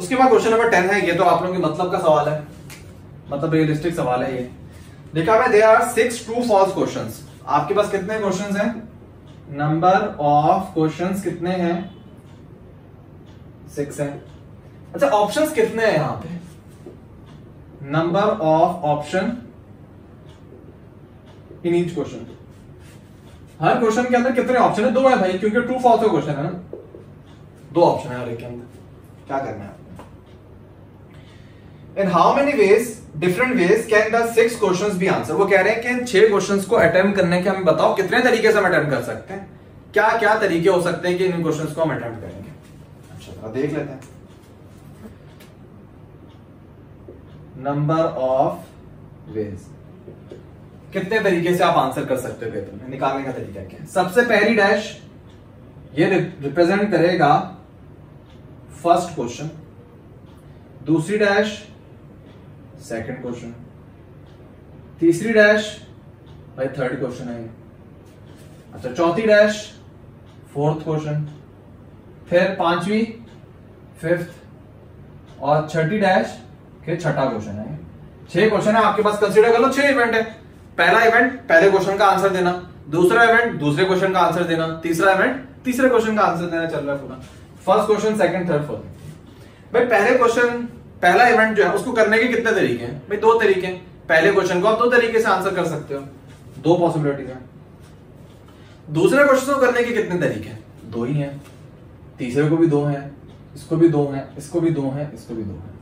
उसके बाद question number 10 है, ये तो आप लोगों के मतलब का सवाल है, मतलब रियलिस्टिक सवाल है ये। देखा भाई, there are 6 true false questions. आपके पास कितने क्वेश्चंस हैं? नंबर ऑफ क्वेश्चंस कितने हैं? 6 हैं। अच्छा, ऑप्शंस कितने हैं यहां पे? Number of option in each question. हर क्वेश्चन के अंदर कितने ऑप्शन है? 2 है भाई, क्योंकि ट्रू फॉल्स का क्वेश्चन है ना, 2 ऑप्शन है हर एक के अंदर। क्या करना है? In how many ways, different ways can the 6 questions be answered? वो कह रहे हैं कि इन 6 क्वेश्चंस को अटेम्प्ट करने के हमें बताओ कितने तरीके से हम अटेम्प्ट कर सकते हैं, क्या क्या तरीके हो सकते हैं कि इन क्वेश्चंस को हम अटेम्प्ट करेंगे। अच्छा, देख लेते हैं। नंबर ऑफ वेज, कितने तरीके से आप आंसर कर सकते हो, पेपर में निकालने का तरीका क्या है? सबसे पहली डैश ये रिप्रेजेंट करेगा फर्स्ट क्वेश्चन, दूसरी डैश सेकंड क्वेश्चन, तीसरी डैश भाई थर्ड क्वेश्चन है। अच्छा, चौथी डैश फोर्थ क्वेश्चन, फिर पांचवी फिफ्थ और छठी डैश फिर छठा क्वेश्चन है। 6 क्वेश्चन है आपके पास, कंसीडर कर लो 6 इवेंट है। पहला इवेंट पहले क्वेश्चन का आंसर देना, दूसरा इवेंट दूसरे क्वेश्चन का आंसर देना, तीसरा इवेंट तीसरे क्वेश्चन का आंसर देना चल रहा है पूरा। First question, second, third, fourth. भाई पहले क्वेश्चन, पहला इवेंट जो है उसको करने के कितने तरीके हैं? भाई 2 तरीके हैं। पहले क्वेश्चन को आप 2 तरीके से आंसर कर सकते हो, 2 पॉसिबिलिटीज हैं। दूसरे क्वेश्चन को करने के कितने तरीके हैं? 2 ही हैं। तीसरे को भी 2 हैं, इसको भी 2 हैं, इसको भी 2 हैं, इसको भी 2 हैं।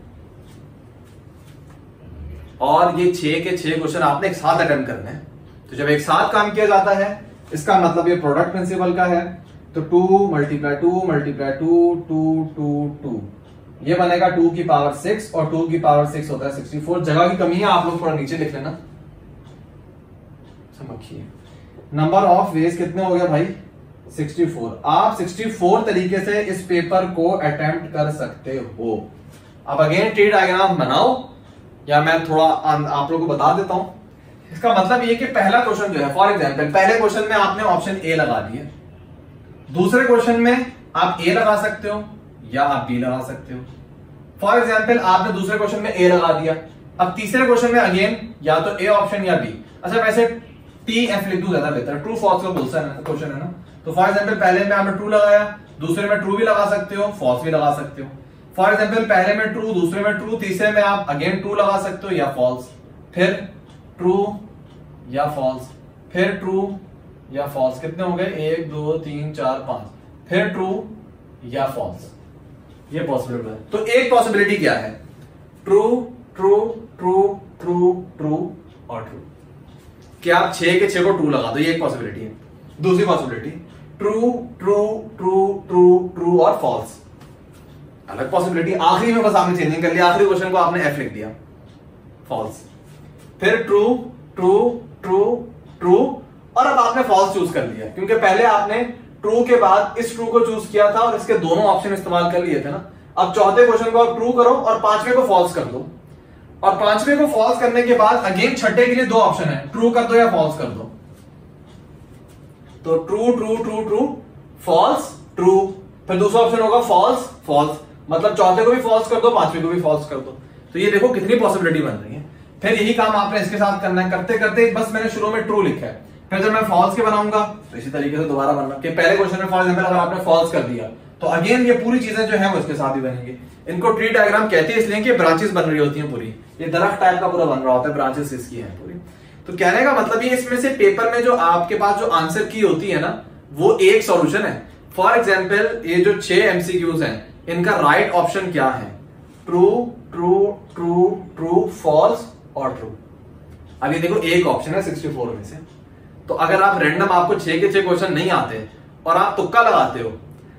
और ये 6 के 6 क्वेश्चन आपने एक साथ अटेम्प्ट करने हैं। तो जब एक साथ काम किया जाता है, इसका मतलब ये प्रोडक्ट प्रिंसिपल का है, तो 2 × 2 × 2 × 2 × 2 ये बनेगा 2 की पावर 6 और 2 की पावर 6 होता है 64। जगह की कमी है, आप लोग थोड़ा नीचे लिख लेना, समझिए। नंबर ऑफ वेज कितने हो गया भाई? 64। आप 64 तरीके से इस पेपर को अटेम्प्ट कर सकते हो। अब अगेन ट्री डायग्राम बनाओ, या मैं थोड़ा आप लोगों को बता देता हूं। इसका मतलब ये कि पहला क्वेश्चन जो है, फॉर एग्जाम्पल पहले क्वेश्चन में आपने ऑप्शन ए लगा दिया, दूसरे क्वेश्चन में आप ए लगा सकते हो या आप बी लगा सकते हो। फॉर एग्जाम्पल आपने दूसरे क्वेश्चन में ए लगा दिया, अब तीसरे क्वेश्चन में अगेन या तो ए ऑप्शन या बी। अच्छा, वैसे TF लिख दूं ज्यादा बेहतर, ट्रू फॉल्स का क्वेश्चन है ना। तो फॉर एग्जाम्पल पहले में आपने ट्रू लगाया, दूसरे में ट्रू भी लगा सकते हो, फॉल्स भी लगा सकते हो। फॉर एग्जाम्पल पहले में ट्रू, दूसरे में ट्रू, तीसरे में आप अगेन ट्रू लगा सकते हो या फॉल्स, फिर ट्रू या फॉल्स, फिर ट्रू या फॉल्स। कितने हो गए? 1 2 3 4 5, फिर ट्रू या फॉल्स, ये पॉसिबिलिटी है। तो एक पॉसिबिलिटी क्या है? True, true, true, true, true और ट्रू। कि आप 6 के 6 को ट्रू लगा दो, ये एक पॉसिबिलिटी है। दूसरी possibility true, true, true, true, true और फॉल्स, अलग पॉसिबिलिटी। आखिरी में बस आपने चेंजिंग कर लिया, आखिरी क्वेश्चन को आपने F लिख दिया, फॉल्स, फिर ट्रू, ट्रू, ट्रू, ट्रू और अब आपने फॉल्स चूज कर लिया, क्योंकि पहले आपने ट्रू के बाद इस ट्रू को चूज किया था और इसके दोनों ऑप्शन इस्तेमाल कर लिए थे ना। अब चौथे क्वेश्चन को आप ट्रू करो और पांचवे को फॉल्स कर दो, और पांचवे को फॉल्स करने के बाद अगेन छठे के लिए 2 ऑप्शन है, ट्रू कर दो या फॉल्स कर दो। तो true, true, true, true, false, true, फिर दूसरा ऑप्शन होगा फॉल्स, फॉल्स, मतलब चौथे को भी फॉल्स कर दो, पांचवे को भी फॉल्स कर दो। तो ये देखो कितनी पॉसिबिलिटी बन रही है। फिर यही काम आपने इसके साथ करना है, करते करते बस मैंने शुरू में ट्रू लिखा है, फिर जब मैं फॉल्स के बनाऊंगा तो इसी तरीके से दोबारा बनना। कि पहले क्वेश्चन में फॉर एग्जांपल अगर आपने फॉल्स कर दिया तो अगेन ये पूरी चीजें जो है वो इसके साथ ही बनेंगी। इनको ट्री डायग्राम कहते हैं इसलिए कि ब्रांचेस बन रही होती हैं पूरी, ये दरख्त टाइप का पूरा बन रहा होता है, ब्रांचेस इसकी है पूरी। तो कहने का मतलब ये, इसमें से पेपर में जो आपके पास जो आंसर की होती है ना, वो एक सॉल्यूशन है। फॉर एग्जाम्पल ये जो 6 MCQs हैं, इनका राइट ऑप्शन क्या है? True, true, true, true, false और ट्रू। अब ये देखो एक ऑप्शन है 64 में से। तो अगर आप रैंडम आपको 6 के 6 क्वेश्चन नहीं आते और आप तुक्का लगाते हो,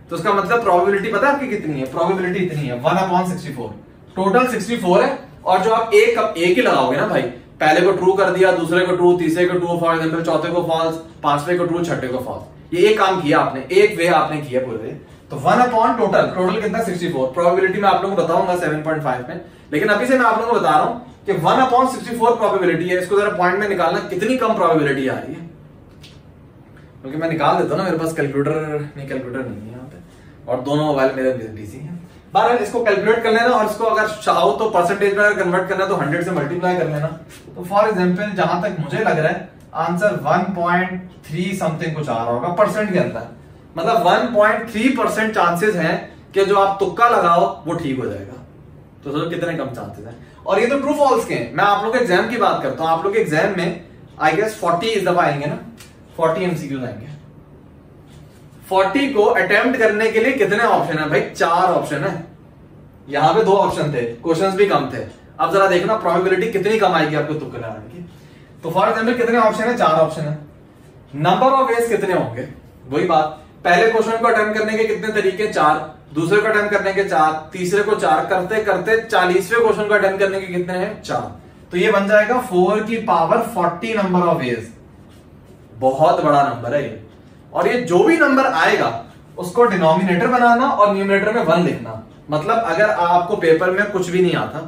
तो उसका मतलब प्रोबेबिलिटी पता है आपकी कितनी है? प्रोबेबिलिटी इतनी है, 1/64। टोटल 64 है। और जो आप एक ही लगाओगे ना भाई, पहले को ट्रू कर दिया, दूसरे को ट्रू, तीसरे को ट्रू, फॉर एग्जाम्पल चौथे को फॉल्स, पांचवे को ट्रू, छठे को फॉल्स। ये एक काम किया आपने, एक वे आपने किया पूरे। तो 1/टोटल कितना? 64। प्रोबेबिलिटी मैं आप लोगों को बताऊंगा 7.5 में, लेकिन अभी से मैं आप लोगों को बता रहा हूं कि 1/64 प्रोबेबिलिटी है। इसको जरा पॉइंट में निकालना, कितनी कम प्रोबेबिलिटी आ रही है, क्योंकि मैं निकाल देता हूँ ना, मेरे पास कैलकुलेटर नहीं है यहाँ पे और दोनों मोबाइल मेरे बिजी हैं। बहरहाल इसको कैलकुलेट कर लेना और इसको अगर चाहो तो परसेंटेज में अगर कन्वर्ट करना तो 100 से मल्टीप्लाई कर लेना। तो फॉर एग्जांपल जहां तक मुझे लग रहा है आंसर 1.3 समथिंग कुछ आ रहा होगा परसेंट के अंदर, मतलब 1.3% चांसेस हैं कि जो आप तुक्का लगाओ वो ठीक हो जाएगा। तो सोचो कितने कम चांसेस हैं। और ये तो ट्रू फॉल्स के हैं। मैं आप लोग के एग्जाम की बात करता हूँ। आप लोग के एग्जाम में आई गेस 40 इस दफा आएंगे ना, 40 एमसीक्यूज आएंगे। 40 को अटेम्प्ट करने के लिए कितने ऑप्शन है भाई? 4 ऑप्शन है। यहाँ पे 2 ऑप्शन थे, क्वेश्चंस भी कम थे। अब जरा देखना प्रोबेबिलिटी कितनी कम आएगी आपको तुक्का लगाने की। तो फॉर एग्जाम्पल कितने ऑप्शन है? 4 ऑप्शन है। नंबर ऑफ वेज कितने होंगे? वही बात, पहले क्वेश्चन को अटेम्प्ट करने के कितने तरीके? 4। दूसरे को अटेम्प्ट करने के 4, तीसरे को 4 करते करते 40वें क्वेश्चन को अटेम्प्ट करने के कितने हैं? 4। तो ये बन जाएगा 4 की पावर 40 नंबर ऑफ वेज। बहुत बड़ा नंबर है ये। और ये जो भी नंबर आएगा उसको डिनोमिनेटर बनाना और न्यूमरेटर में 1 लिखना। मतलब अगर आपको पेपर में कुछ भी नहीं आता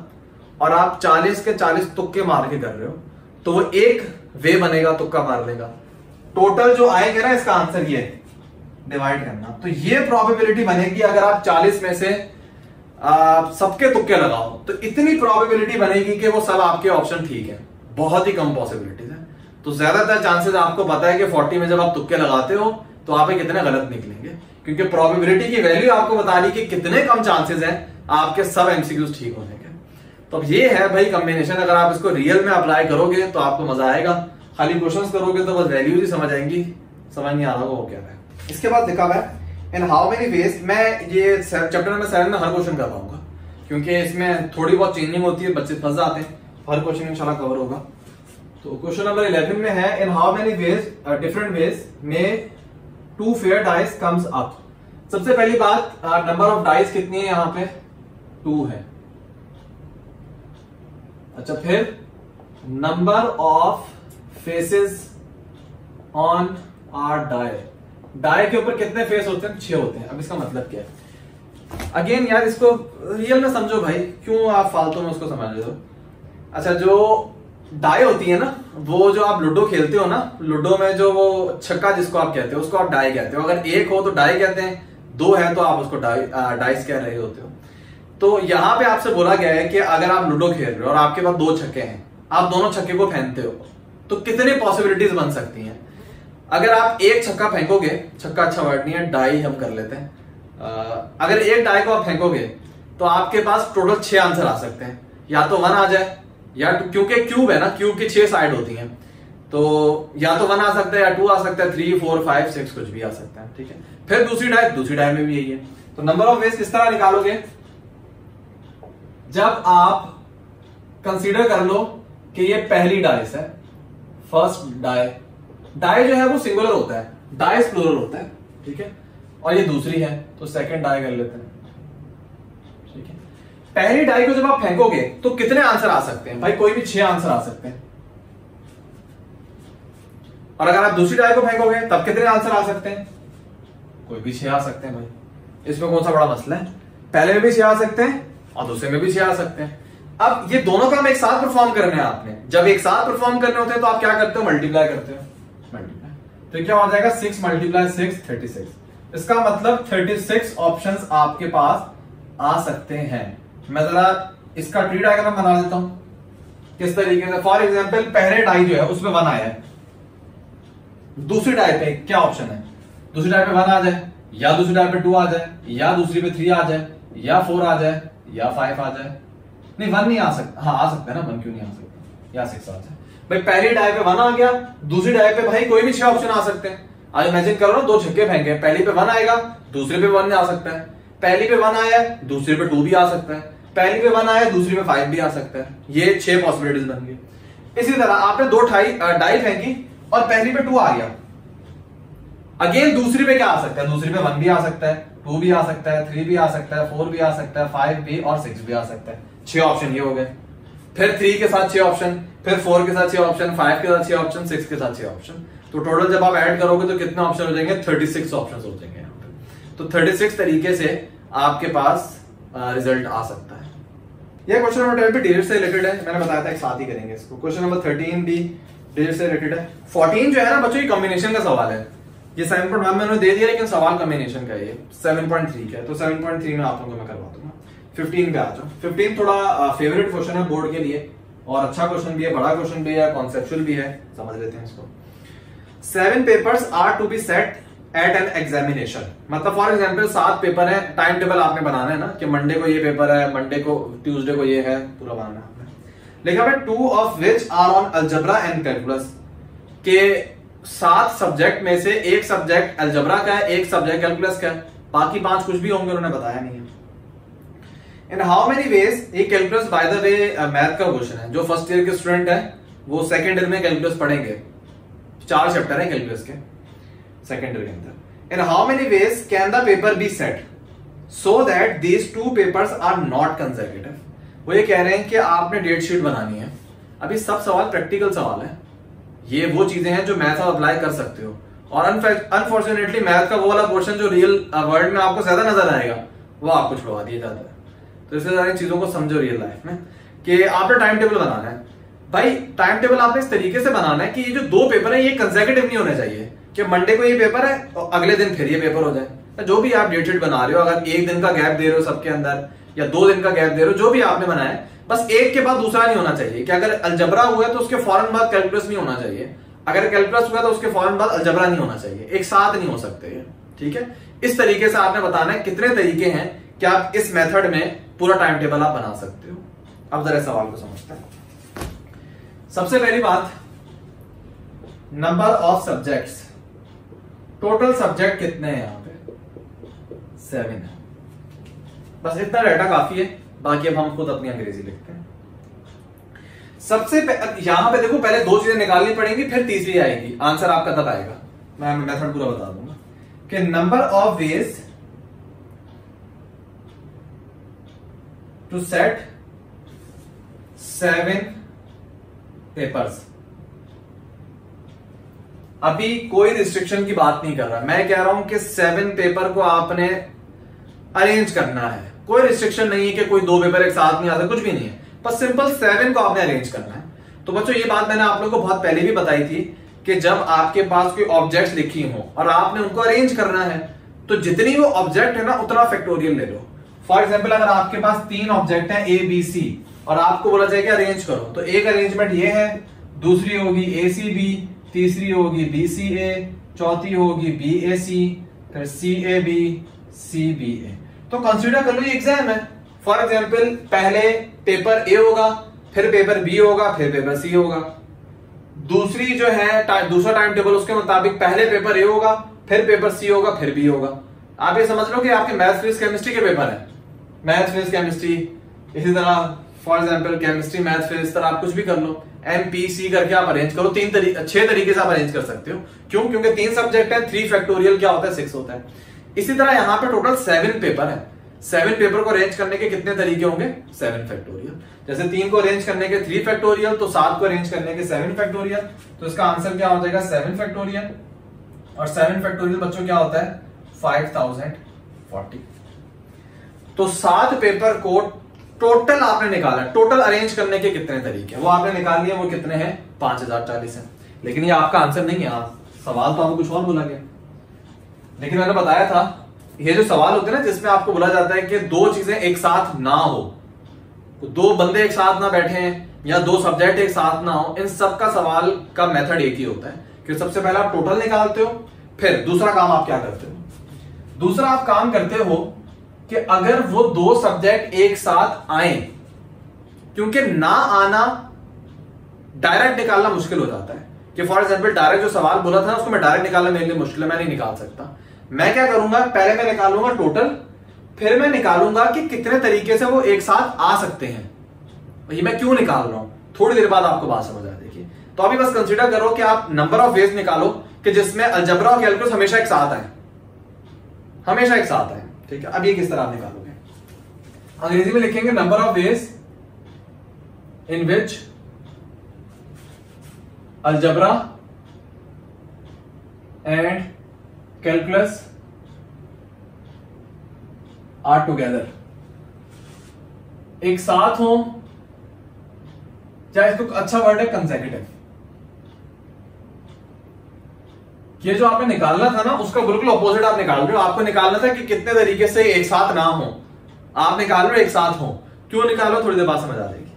और आप 40 के 40 तुक्के मार के कर रहे हो तो वो एक वे बनेगा तुक्का मारने का। टोटल जो आएगा ना इसका आंसर ये डिवाइड करना। तो ये प्रोबेबिलिटी बनेगी अगर आप 40 में से सबके तुक्के लगाओ तो इतनी प्रोबेबिलिटी बनेगी कि वो सब आपके ऑप्शन ठीक है। बहुत ही कम पॉसिबिलिटीज है। तो ज्यादातर चांसेस आपको पता है कि 40 में जब आप तुक्के लगाते हो तो आप कितने गलत निकलेंगे, क्योंकि प्रोबेबिलिटी की वैल्यू आपको बता रही कि कितने कम चांसेस हैं आपके सब एमसीक्यूज ठीक होने के। तो अब ये है भाई कॉम्बिनेशन। अगर आप इसको रियल में अप्लाई करोगे तो आपको मजा आएगा। खाली क्वेश्चंस करोगे तो बस वैल्यूज ही समझ आएंगी, समझ नहीं आ रहा हो क्या है। इसके बाद देखा हुआ है इन हाउ मेनी वेज। मैं ये चैप्टर नंबर 7 में हर क्वेश्चन कर पाऊंगा क्योंकि इसमें थोड़ी बहुत चेंजिंग होती है, बच्चे फंस जाते हैं। हर क्वेश्चन इंशाल्लाह कवर होगा। तो क्वेश्चन नंबर 11 में है in how many ways different ways में 2 फेयर डाइस कम्स अप। सबसे पहली बात, नंबर ऑफ डाइस कितनी है यहाँ पे? 2 है। अच्छा, फिर number of faces on are die. Die के ऊपर कितने फेस होते हैं? 6 होते हैं। अब इसका मतलब क्या है? अगेन यार इसको रियल में समझो भाई, क्यों आप फालतू में उसको समझ रहे हो। अच्छा, जो डाई होती है ना, वो जो आप लूडो खेलते हो ना, लूडो में जो वो छक्का जिसको आप कहते हो उसको आप डाई कहते हो। अगर 1 हो तो डाई कहते हैं, 2 है तो आप उसको डाइस कह रहे होते हो। तो यहाँ पे आपसे बोला गया है कि अगर आप लूडो खेल रहे हो और आपके पास 2 छक्के हैं, आप दोनों छक्के को फेंकते हो तो कितनी पॉसिबिलिटीज बन सकती है। अगर आप 1 छक्का फेंकोगे, छक्का अच्छा वर्ड नहीं है, डाई हम कर लेते हैं। अगर 1 डाई को आप फेंकोगे तो आपके पास टोटल 6 आंसर आ सकते हैं। या तो 1 आ जाए, या क्योंकि क्यूब है ना, क्यूब की 6 साइड होती हैं, तो या तो 1 आ सकता है या 2 आ सकता है, 3, 4, 5, 6 कुछ भी आ सकता है। ठीक है, फिर दूसरी डाई में भी यही है। तो नंबर ऑफ वेज किस तरह निकालोगे? जब आप कंसीडर कर लो कि ये पहली डाइस है, फर्स्ट डाई। डाई जो है वो सिंगुलर होता है, डाइस प्लूरल होता है। ठीक है, और ये दूसरी है तो सेकेंड डाई कर लेते हैं। पहली डाई को जब आप फेंकोगे तो कितने आंसर आ सकते हैं भाई? कोई भी 6 आंसर आ सकते हैं। और अगर आप दूसरी डाई को फेंकोगे तब कितने आंसर आ सकते हैं? कोई भी 6 आ सकते हैं भाई। इसमें कौन सा बड़ा मसला है? पहले में भी 6 आ सकते हैं और दूसरे में भी 6 आ सकते हैं। अब ये दोनों काम एक साथ परफॉर्म करने हैं आपने। जब एक साथ परफॉर्म करने होते हैं तो आप क्या करते हो? मल्टीप्लाई करते हो। मल्टीप्लाई तो क्या हो जाएगा? 6 × 6 = 36। इसका मतलब 36 ऑप्शन आपके पास आ सकते हैं। मैं जरा इसका ट्री डायग्राम बना देता हूं किस तरीके से। फॉर एग्जाम्पल पहले डाई जो है उसमें 1 आया है, दूसरी डाई पे क्या ऑप्शन है? दूसरी डाई पे 1 आ जाए, या दूसरी डाई पे 2 आ जाए, या दूसरी पे 3 आ जाए, या 4 आ जाए, या 5 आ जाए। नहीं, 1 नहीं आ सकता। हाँ आ सकता है ना, 1 क्यों नहीं आ सकता? या 6 आ जाए भाई। पहली डाई पे 1 आ गया, दूसरी डाई पे भाई कोई भी 6 ऑप्शन आ सकते हैं। आज इमेजिन करो ना, 2 छक्के फेंके, पहली पे 1 आएगा, दूसरे पे 1 नहीं आ सकता है। पहली पे 1 आया, दूसरे पे 2 भी आ सकता है। पहली पे 1 आया, दूसरी पे 5 भी आ सकता है। ये 6 पॉसिबिलिटीज बन गई। इसी तरह आपने 2 डाई फेंकी और पहली पे 2 आ गया, अगेन दूसरी पे क्या आ सकता है? दूसरी पे 1 भी आ सकता है, 2 भी आ सकता है, 3 भी आ सकता है, 4 भी आ सकता है, 5 भी और 6 भी आ सकता है। 6 ऑप्शन ये हो गए। फिर 3 के साथ 6 ऑप्शन, फिर 4 के साथ 6 ऑप्शन, 5 के साथ 6 ऑप्शन, 6 के साथ 6 ऑप्शन। तो टोटल जब आप ऐड करोगे तो कितने ऑप्शन हो जाएंगे? 36 ऑप्शन हो जाएंगे। तो 36 तरीके से आपके पास रिजल्ट आ सकता है। यह क्वेश्चन नंबर 12 भी डिरिच से रिलेटेड है, मैंने बताया था एक साथ ही करेंगे इसको। क्वेश्चन नंबर 13 भी डिरिच से रिलेटेड है। 14 जो है ना बच्चों, ये कॉम्बिनेशन का सवाल है। ये 7.1 मैंने दे दिया, लेकिन सवाल कम्बिनेशन का ये 7.3 का है, तो 7.3 में आप लोगों को मैं करवा दूंगा। 15 पे आ जाओ। 15 थोड़ा फेवरेट क्वेश्चन है बोर्ड के लिए, और अच्छा क्वेश्चन भी है, बड़ा क्वेश्चन भी है, कॉन्सेप्चुअल भी है, समझ लेते हैं इसको। 7 papers are to be set at an examination, मतलब फॉर एग्जाम्पल 7 पेपर है, टाइम टेबल आपने बनाना है ना कि मंडे को ये पेपर है, मंडे को, ट्यूसडे को ये है, पूरा बनाना है। लिखा है 2 of which are on algebra and calculus, के 7 सब्जेक्ट में से एक सब्जेक्ट अलजेब्रा का है, एक सब्जेक्ट कैलकुलस का है, बाकी 5 कुछ भी होंगे, उन्होंने बताया नहीं है। एंड हाउ मेनी वेज, ये calculus by the way math का क्वेश्चन है, जो फर्स्ट ईयर के स्टूडेंट है वो सेकेंड ईयर में कैलकुलस पढ़ेंगे, 4 चैप्टर है कैलकुलस के सेकेंड ईयर के अंदर। And how many ways can the paper be set so that these 2 papers are not consecutive. वो ये कह रहे हैं कि आपने डेट शीट बनानी है, अभी सब सवाल प्रैक्टिकल सवाल है, ये वो चीजें हैं जो मैथ आप अप्लाई कर सकते हो, और अनफॉर्चुनेटली मैथ का वो वाला पोर्शन जो रियल वर्ल्ड में आपको ज्यादा नजर आएगा वो आपको छुड़वा दिया जाता है। तो इसलिए सारी चीजों को समझो रियल लाइफ में कि आपने टाइम टेबल बनाना है। भाई टाइम टेबल आपने इस तरीके से बनाना है कि ये जो 2 पेपर है ये कंसेक्यूटिव नहीं होने चाहिए कि मंडे को ये पेपर है और अगले दिन फिर ये पेपर हो जाए। जो भी आप डेट शीट बना रहे हो, अगर एक दिन का गैप दे रहे हो सबके अंदर, या 2 दिन का गैप दे रहे हो, जो भी आपने बनाया है, बस एक के बाद दूसरा नहीं होना चाहिए कि अगर अलजेब्रा हुआ है तो उसके फौरन बाद कैलकुलस नहीं होना चाहिए, अगर कैलकुलस हुआ है तो उसके फौरन बाद अलजेब्रा नहीं होना चाहिए, एक साथ नहीं हो सकते। ठीक है, इस तरीके से आपने बताना है। कितने तरीके हैं कि आप इस मेथड में पूरा टाइम टेबल आप बना सकते हो। अब जरा सवाल को समझते हैं। सबसे पहली बात, number of subjects, total subject कितने हैं यहाँ पे? 7 है। बस इतना डाटा काफी है, बाकी अब हम खुद अपनी अंग्रेजी लिखते हैं। सबसे यहां पे देखो, पहले 2 चीजें निकालनी पड़ेंगी, फिर तीसरी आएगी, आंसर आपका तब आएगा। मैं मेथड पूरा बता दूंगा कि number of ways to set 7 papers. अभी कोई रिस्ट्रिक्शन की बात नहीं कर रहा, मैं कह रहा हूं कि 7 पेपर को आपने अरेंज करना है। कोई रिस्ट्रिक्शन नहीं है कि कोई 2 पेपर एक साथ नहीं आता, कुछ भी नहीं है, बस सिंपल 7 को आपने अरेंज करना है। तो बच्चों ये बात मैंने आप लोगों को बहुत पहले भी बताई थी कि जब आपके पास कोई ऑब्जेक्ट लिखी हो और आपने उनको अरेंज करना है, तो जितनी वो ऑब्जेक्ट है ना उतना फैक्टोरियल ले लो। फॉर एग्जाम्पल अगर आपके पास 3 ऑब्जेक्ट है A, B, C, और आपको बोला जाए कि अरेंज करो, तो एक अरेंजमेंट ये है, दूसरी होगी A, C, B, तीसरी होगी BCA, चौथी होगी BAC, फिर CAB, CBA। तो कंसीडर कर लो ये एग्जाम है। फॉर एग्जाम्पल पहले पेपर A होगा, फिर पेपर B होगा, फिर पेपर C होगा। दूसरी जो है दूसरा टाइम टेबल उसके मुताबिक पहले पेपर A होगा, फिर पेपर C होगा, फिर B होगा। आप ये समझ लो कि आपके मैथ्स फिजिक्स केमिस्ट्री के पेपर है, मैथ्स फिजिक्स केमिस्ट्री, इसी तरह for example chemistry maths physics, तरह आप कुछ भी कर लो, MPC करके आप अरेंज करो। 6 तरीके से आप अरेंज कर सकते हो, क्यों? क्योंकि 3 सब्जेक्ट है, 3 फैक्टोरियल क्या होता है? 6 होता है। इसी तरह यहाँ पे टोटल 7 पेपर है, 7 पेपर को अरेंज करने के कितने तरीके होंगे? 7 फैक्टोरियल। जैसे 3 को अरेंज करने के 3 फैक्टोरियल, तो 7 को अरेंज करने के 7 फैक्टोरियल, तो इसका आंसर क्या हो जाएगा? 7 फैक्टोरियल। और 7 फैक्टोरियल बच्चों क्या होता है? 5040। तो 7 पेपर को टोटल आपने निकाला, टोटल अरेंज करने के कितने तरीके वो आपने निकाल लिए, वो कितने हैं? 5040 है। लेकिन ये आपका आंसर नहीं है, सवाल तो आपको कुछ और बोला गया। लेकिन मैंने बताया था ये जो सवाल होते हैं ना जिसमें आपको बोला जाता है कि 2 चीजें एक साथ ना हो, 2 बंदे एक साथ ना बैठे या 2 सब्जेक्ट एक साथ ना हो, इन सबका सवाल का मेथड एक ही होता है कि सबसे पहले आप टोटल निकालते हो, फिर दूसरा काम आप क्या करते हो? दूसरा आप काम करते हो कि अगर वो 2 सब्जेक्ट एक साथ आए, क्योंकि ना आना डायरेक्ट निकालना मुश्किल हो जाता है कि फॉर एग्जाम्पल डायरेक्ट जो सवाल बोला था उसको मैं डायरेक्ट निकालना मेरे लिए मुश्किल है, मैं नहीं निकाल सकता। मैं क्या करूंगा, पहले मैं निकालूंगा टोटल, फिर मैं निकालूंगा कि कितने तरीके से वो एक साथ आ सकते हैं। ये मैं क्यों निकाल रहा हूं, थोड़ी देर बाद आपको बात समझ आ जाएगी। तो अभी बस कंसिडर करो कि आप नंबर ऑफ वेज निकालो कि जिसमें अलजेब्रा और कैलकुलस हमेशा एक साथ आए, हमेशा एक साथ आए। ठीक है, अब ये किस तरह आप निकालोगे? अंग्रेजी में लिखेंगे number of ways in which algebra and calculus are together, एक साथ हो, चाहे इसको अच्छा वर्ड है कंसेक्यूटिव, ये जो आपने निकालना था ना उसका बिल्कुल ऑपोजिट आप निकाल रहे हो। आपको निकालना था कि कितने तरीके से एक साथ ना हो, आप निकाल रहे हो एक साथ हो। क्यों निकालो थोड़ी देर बाद समझ आ जाएगी।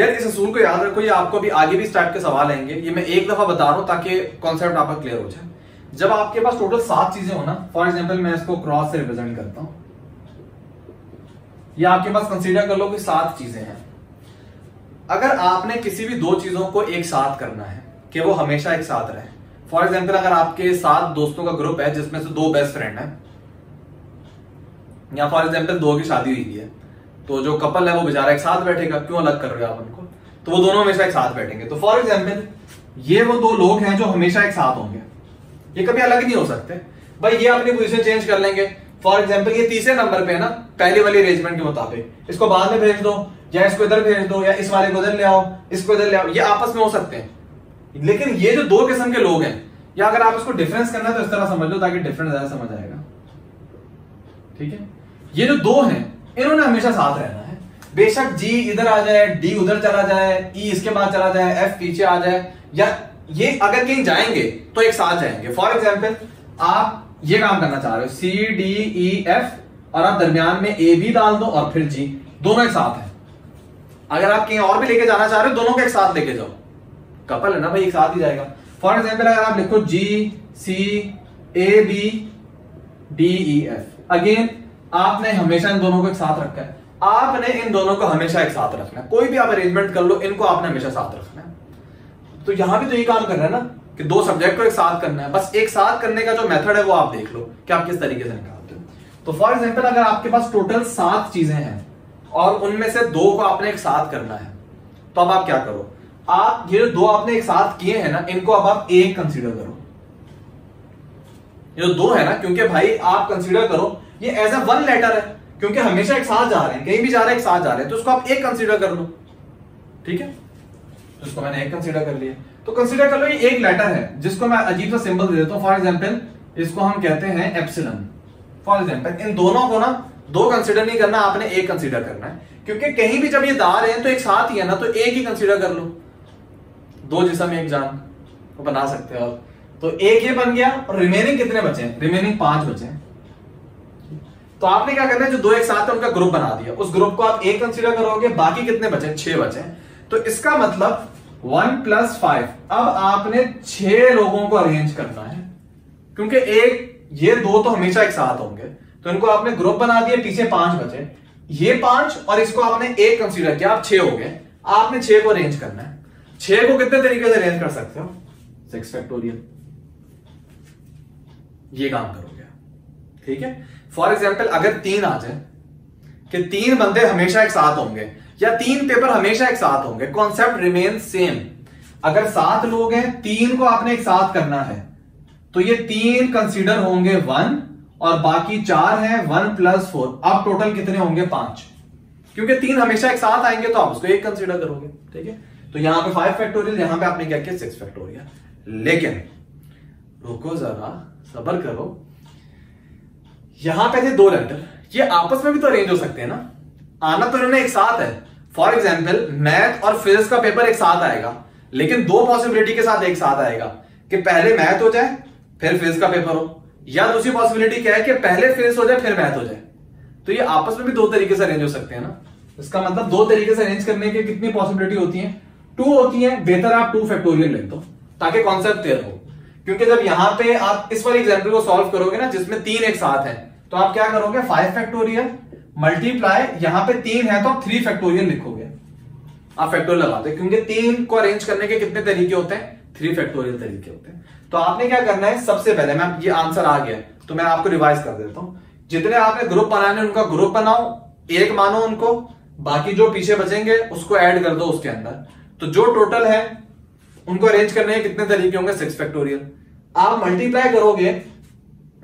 यार इस असूल को याद रखो, ये आपको अभी आगे भी इस टाइप के सवाल आएंगे। ये मैं एक दफा बता रहा हूं ताकि कॉन्सेप्ट आपका क्लियर हो जाए। जब आपके पास टोटल 7 चीजें हो ना, फॉर एग्जाम्पल मैं इसको क्रॉस से रिप्रेजेंट करता हूं, या आपके पास कंसीडर कर लो कि 7 चीजें हैं। अगर आपने किसी भी 2 चीजों को एक साथ करना है कि वो हमेशा एक साथ रहे, फॉर एग्जाम्पल अगर आपके 7 दोस्तों का ग्रुप है जिसमें से 2 बेस्ट फ्रेंड हैं, या फॉर एग्जाम्पल 2 की शादी हुई है, तो जो कपल है वो बेचारा एक साथ बैठेगा। क्यों अलग कर रहे हो आप उनको? तो वो दोनों हमेशा एक साथ बैठेंगे। तो फॉर एग्जाम्पल ये वो 2 लोग हैं जो हमेशा एक साथ होंगे, ये कभी अलग नहीं हो सकते। भाई ये अपनी पोजीशन चेंज कर लेंगे, फॉर एग्जाम्पल ये तीसरे नंबर पे है ना पहले वाली अरेंजमेंट के मुताबिक, इसको बाद में भेज दो, या इसको इधर भेज दो, या इस वाले को उधर ले आओ, इसको इधर ले आओ, ये आपस में हो सकते हैं। लेकिन ये जो 2 किस्म के लोग हैं, या अगर आप इसको डिफरेंस करना है तो इस तरह समझ लो ताकि डिफरेंस ज्यादा समझ आएगा, ठीक है। ये जो 2 हैं इन्होंने हमेशा साथ रहना है, बेशक जी इधर आ जाए, डी उधर चला जाए, ई इसके बाद चला जाए, एफ पीछे आ जाए, या ये अगर कहीं जाएंगे तो एक साथ जाएंगे। फॉर एग्जाम्पल आप ये काम करना चाह रहे हो सी डी ई एफ, और आप दरमियान में ए भी डाल दो और फिर जी, दोनों एक साथ हैं। अगर आप कहीं और भी लेके जाना चाह रहे हो दोनों को एक साथ लेके जाओ, कपल है ना भाई एक साथ ही जाएगा। फॉर एग्जाम्पल अगर आप लिखो G C A B D E F, again आपने हमेशा इन दोनों को एक साथ रखा है, आपने इन दोनों को हमेशा एक साथ रखना है। कोई भी आप अरेंजमेंट कर लो, इनको आपने हमेशा साथ रखना है। तो यहां भी तो ये काम कर रहा है ना कि 2 सब्जेक्ट को एक साथ करना है। बस एक साथ करने का जो मेथड है वो आप देख लो कि आप किस तरीके से निकालते हो। तो फॉर एग्जांपल अगर आपके पास टोटल 7 चीजें हैं और उनमें से 2 को आपने एक साथ करना है, तो अब आप क्या करो, आप ये 2 आपने एक साथ किए हैं ना, इनको अब आप एक कंसीडर करो। ये 2 है ना, क्योंकि भाई आप कंसीडर करो ये एज ए वन लेटर है, क्योंकि हमेशा एक साथ जा रहे हैं, कहीं भी जा रहे हैं एक साथ जा रहे हैं, तो उसको आप एक कंसीडर कर लो, ठीक है। जिसको मैंने एक कंसीडर कर लिया, तो कंसीडर कर लो ये एक लेटर है जिसको मैं अजीब सा सिंबल दे देता हूं। फॉर एग्जांपल इसको हम कहते हैं एप्सिलॉन। फॉर एग्जांपल इन दोनों को ना 2 कंसीडर नहीं करना, आपने एक कंसीडर करना है, क्योंकि कहीं भी जब ये दा रहे हैं तो एक साथ ही है ना, तो एक ही कंसीडर कर लो। 2 जिसम एक जान तो बना सकते हो आप, तो एक ये बन गया और रिमेनिंग कितने बचे हैं? रिमेनिंग 5 बचे हैं। तो आपने क्या करना है, जो 2 एक साथ है उनका ग्रुप बना दिया, उस ग्रुप को आप एक कंसीडर करोगे, बाकी कितने बचे? 6 बचे। तो इसका मतलब 1 + 5, अब आपने 6 लोगों को अरेंज करना है, क्योंकि एक ये 2 तो हमेशा एक साथ होंगे, तो इनको आपने ग्रुप बना दिया, पीछे 5 बचे, ये 5 और इसको आपने एक कंसीडर किया, आप 6 हो गए। आपने 6 को अरेंज करना है। 6 को कितने तरीके से अरेंज कर सकते हो? 6 फैक्टोरियल, ये काम करोगे, ठीक है। फॉर एग्जाम्पल अगर 3 आ जाए कि 3 बंदे हमेशा एक साथ होंगे, या 3 पेपर हमेशा एक साथ होंगे, कॉन्सेप्ट रिमेन सेम। अगर 7 लोग हैं, 3 को आपने एक साथ करना है, तो ये 3 कंसीडर होंगे 1 और बाकी 4 हैं 1 + 4, अब टोटल कितने होंगे? 5, क्योंकि 3 हमेशा एक साथ आएंगे तो आप उसको एक कंसीडर करोगे, ठीक है। तो यहां पे 5 फैक्टोरियल, यहां पे आपने क्या किया? 6 फैक्टोरियल। लेकिन रुको जरा, सब्र करो, यहां पे थे 2 लेटर, ये आपस में भी तो अरेंज हो सकते हैं ना, आना तो इन्होंने एक साथ है। फॉर एग्जाम्पल मैथ और फिजिक्स का पेपर एक साथ आएगा, लेकिन 2 पॉसिबिलिटी के साथ एक साथ आएगा कि पहले मैथ हो जाए फिर फिजिक्स का पेपर हो, या दूसरी पॉसिबिलिटी क्या है कि पहले फिजिक्स हो जाए फिर मैथ हो जाए। तो ये आपस में भी 2 तरीके से अरेंज हो सकते हैं ना। इसका मतलब 2 तरीके से अरेंज करने की कितनी पॉसिबिलिटी होती है? 2 होती है। बेहतर आप 2 फैक्टोरियल लिख दो ताकि कॉन्सेप्ट क्लियर हो, क्योंकि जब यहां पे आप इस वाले एग्जाम्पल को सॉल्व करोगे ना जिसमें 3 एक साथ है, तो आप क्या करोगे? 5 फैक्टोरियल मल्टीप्लाई, यहां पे 3 है तो आप 3 फैक्टोरियल लिखोगे, आप फैक्टोरियल लगाते हैं, क्योंकि 3 को अरेंज करने के कितने तरीके होते हैं? 3 फैक्टोरियल तरीके होते हैं। तो आपने क्या करना है, सबसे पहले मैं ये आंसर आ गया तो मैं आपको रिवाइज कर देता हूं। जितने आपने ग्रुप बनाने उनका ग्रुप बनाओ, एक मानो उनको, बाकी जो पीछे बचेंगे उसको ऐड कर दो उसके अंदर। तो जो टोटल है उनको अरेंज करने के कितने तरीके होंगे? 6 फैक्टोरियल। आप मल्टीप्लाई करोगे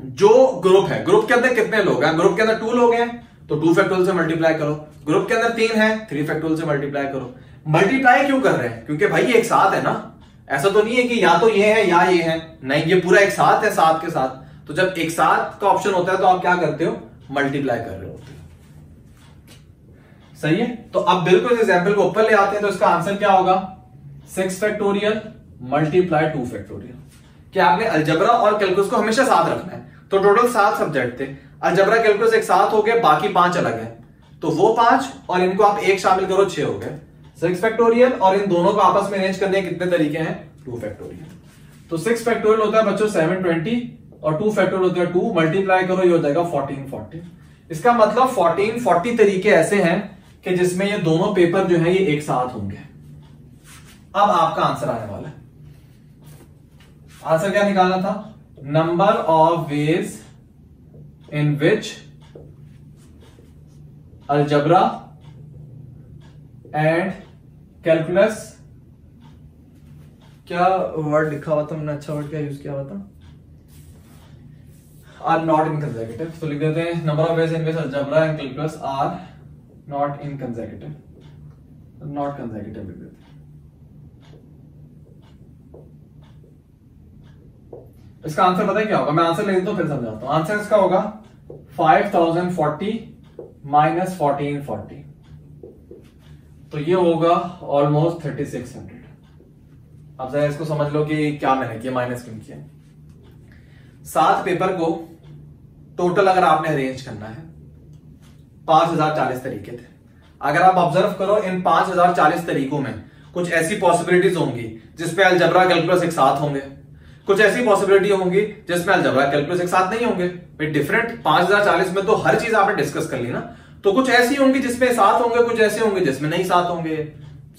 जो ग्रुप है, ग्रुप के अंदर कितने लोग हैं? ग्रुप के अंदर 2 लोग हैं तो 2 फैक्टोरियल से मल्टीप्लाई करो, ग्रुप के अंदर 3 है 3 फैक्टोरियल से मल्टीप्लाई करो। मल्टीप्लाई क्यों कर रहे हैं? क्योंकि भाई एक साथ है ना, ऐसा तो नहीं है कि या तो ये है या ये है, नहीं, ये पूरा एक साथ है, साथ के साथ। तो जब एक साथ का ऑप्शन होता है तो आप क्या करते हो? मल्टीप्लाई कर रहे होते हो, सही है। तो अब बिल्कुल इस एग्जाम्पल को ऊपर ले आते हैं, तो इसका आंसर क्या होगा? 6 फैक्टोरियल मल्टीप्लाई 2 फैक्टोरियल। कि आपने अलजेब्रा और कैलकुलस को हमेशा साथ रखना है। तो टोटल 7 सब्जेक्ट थे, अलजेब्रा कैलकुलस एक साथ हो गए, बाकी 5 अलग है। तो वो 5 और इनको आप 1 शामिल करो, 6 हो गए। 6 फैक्टोरियल और इन दोनों को आपस में अरेंज करने के कितने तरीके हैं, 2 फैक्टोरियल। तो 6 फैक्टोरियल होता है बच्चों 720 और 2 फैक्टोरियल होता है 2, मल्टीप्लाई करो ये हो जाएगा 1440। इसका मतलब 1440 तरीके ऐसे हैं कि जिसमें ये दोनों पेपर जो है ये एक साथ होंगे। अब आपका आंसर आने वाला है। आंसर क्या निकालना था, number of ways in which algebra and calculus, क्या वर्ड लिखा हुआ था हमने, अच्छा वर्ड क्या यूज किया हुआ था, आर नॉट इन कंसेक्यूटिव। तो लिख देते हैं number of ways in which algebra and calculus are not in consecutive, not consecutive लिख देते हैं। इसका आंसर पता है क्या होगा, मैं आंसर लिख देता हूं फिर समझाता हूं। आंसर इसका होगा 5040 - 1440, तो ये होगा ऑलमोस्ट 3600। अब जरा इसको समझ लो कि क्या मैंने किया, माइनस क्यों किया। 7 पेपर को टोटल अगर आपने अरेंज करना है 5040 तरीके थे। अगर आप ऑब्जर्व करो इन 5040 तरीकों में कुछ ऐसी पॉसिबिलिटीज होंगी जिसपे अलजेब्रा कैलकुलस एक साथ होंगे, कुछ ऐसी पॉसिबिलिटी होंगी जिसमें अलजेब्रा कैलकुलस एक साथ नहीं होंगे। डिफरेंट 5040 में तो हर चीज आपने डिस्कस कर ली ना, तो कुछ ऐसी होंगी जिसमें साथ होंगे, कुछ ऐसे होंगे जिसमें नहीं साथ होंगे,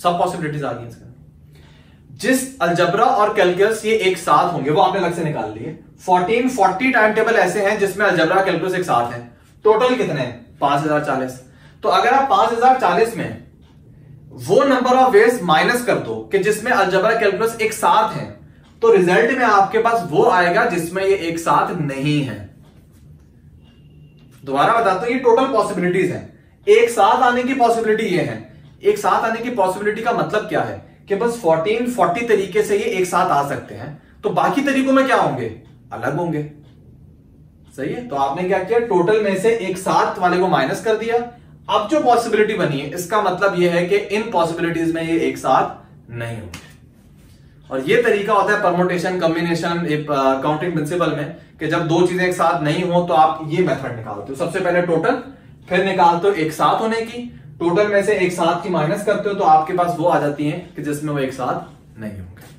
सब पॉसिबिलिटीज आ गई। जिस अलजेब्रा और कैलकुलस ये एक साथ होंगे वो आपने अलग से निकाल लिए। 1440 टाइम टेबल ऐसे हैं जिसमें अलजेब्रा कैलकुलस एक साथ है। टोटल कितने हैं, 5040। तो अगर आप 5040 में वो नंबर ऑफ वेज माइनस कर दो कि जिसमें अलजेब्रा कैलकुलस एक साथ है, तो रिजल्ट में आपके पास वो आएगा जिसमें ये एक साथ नहीं है। दोबारा बताता हूं, ये टोटल पॉसिबिलिटीज हैं। एक साथ आने की पॉसिबिलिटी ये है। एक साथ आने की पॉसिबिलिटी का मतलब क्या है कि बस 1440 तरीके से ये एक साथ आ सकते हैं, तो बाकी तरीकों में क्या होंगे, अलग होंगे। सही है। तो आपने क्या किया, टोटल में से एक साथ वाले को माइनस कर दिया। अब जो पॉसिबिलिटी बनी है इसका मतलब यह है कि इन पॉसिबिलिटीज में ये एक साथ नहीं होंगे। और ये तरीका होता है परमोटेशन कॉम्बिनेशन काउंटिंग प्रिंसिपल में कि जब दो चीजें एक साथ नहीं हो तो आप ये मेथड निकालते हो, सबसे पहले टोटल, फिर निकालते हो एक साथ होने की, टोटल में से एक साथ की माइनस करते हो, तो आपके पास वो आ जाती है कि जिसमें वो एक साथ नहीं होंगे।